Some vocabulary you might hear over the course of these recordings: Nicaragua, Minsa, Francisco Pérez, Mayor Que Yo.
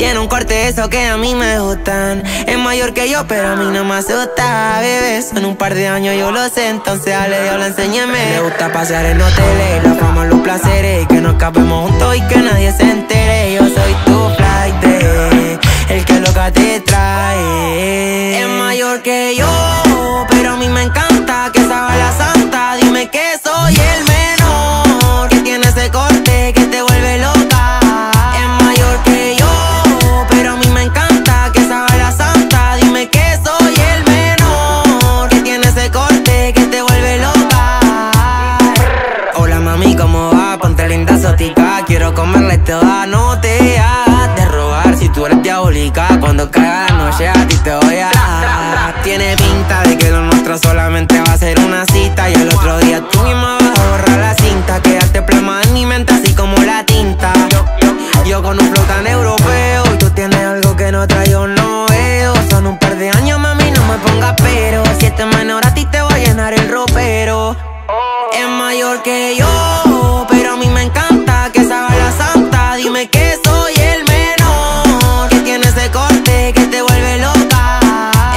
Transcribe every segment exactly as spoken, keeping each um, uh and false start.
Tiene un corte eso que a mí me gustan. Es mayor que yo, pero a mí no me asusta, bebé. Son un par de años, yo lo sé, entonces dale, Dios, la enséñeme. Le gusta pasear en hoteles, la fama, los placeres, que nos escapemos juntos y que nadie se entere. Yo soy tu flight, el que loca te trae. Es mayor que yo, pero a mí me encanta que sabe la santa. Dime que soy el menor, que tiene ese corte que te vuelve loca. Es mayor que yo, pero a mí me encanta que sabe la santa. Dime que soy el menor, que tiene ese corte que te vuelve loca. Hola mami, ¿cómo va? Ponte linda, exótica. Quiero comerle toda, no te hagas de rogar. Si tú eres diabólica, cuando caiga la noche a ti te voy a dar. Tiene pinta de que lo nuestro solamente va a ser una cita, y el otro día tú misma vas a borrar la cinta. Quédate plasmada en mi mente así como la tinta. Yo con un flow tan europeo, y tú tienes algo que no traigo, no veo. Son un par de años, mami, no me pongas pero. Si este menor a ti te va a llenar el ropero. Es mayor que yo, pero a mí me encanta que se haga la santa. Dime que soy el menor, que tiene ese corte que te vuelve loca.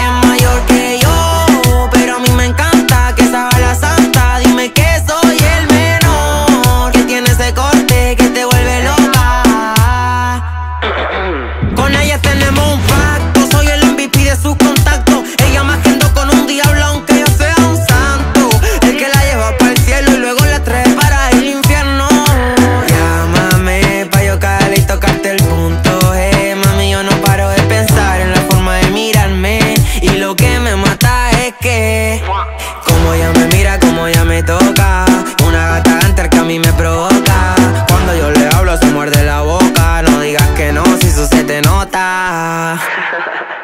Es mayor que yo, pero a mí me encanta que se haga la santa. Dime que soy el menor, que tiene ese corte que te vuelve loca. Con ella tenemos un pacto, soy el M V P de su contacto. Ella me agendó con un diablo aunque yo sea un santo, el que la lleva para el cielo y luego la trae para el infierno. Llámame pa' yo caerle y tocarte el punto G. Mami, yo no paro de pensar en la forma de mirarme, y lo que me mata es que como ella me mira, como ella me toca. Una gata enter que a mí me provoca. Cuando yo le hablo se muerde la boca. No digas que no, si eso se te nota.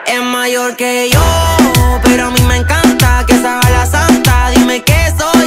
Es mayor que yo, pero a mí me encanta que se haga la santa. Dime que soy